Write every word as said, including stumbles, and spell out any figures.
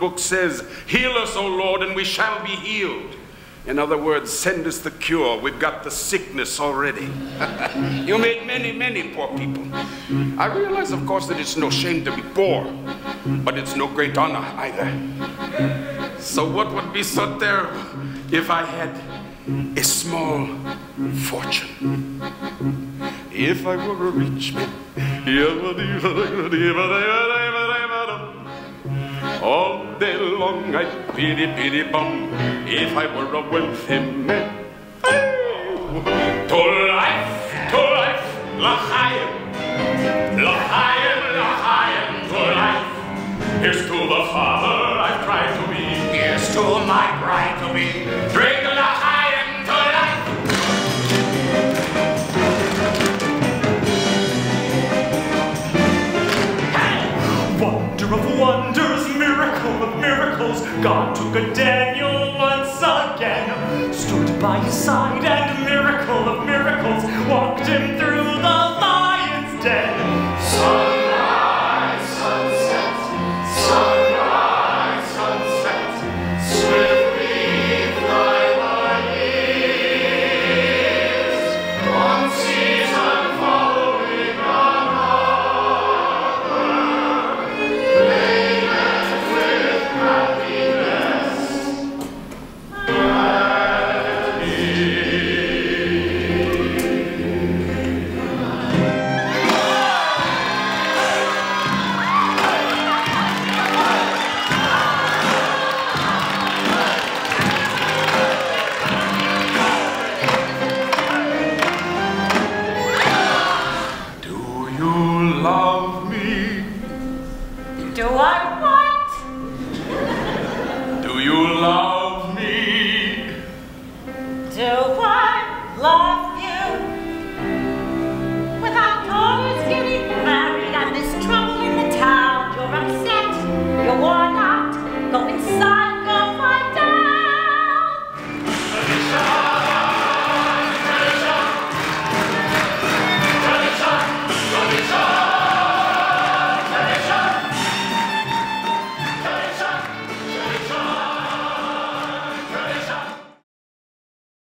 book says, heal us, O Lord, and we shall be healed. In other words, send us the cure. We've got the sickness already. You made many, many poor people. I realize, of course, that it's no shame to be poor, but it's no great honor either. So what would be so terrible if I had a small fortune? If I were a rich man, all day long I'd pity, pity, bum. If I were a wealthy man, to life, to life, L'chaim, L'chaim, L'chaim, to life. Here's to the father I've tried to be, here's to my bride to be. Drink L'chaim, to life. Hey! Wonder of wonders, miracle of miracles, God took a Daniel once again, stood by his side, and miracle of miracles, walked him through the lion's den. Sunrise, sunset, sunrise, sunset, swiftly fly thy years, one season following another, do I what? Do you love me? Do I love you?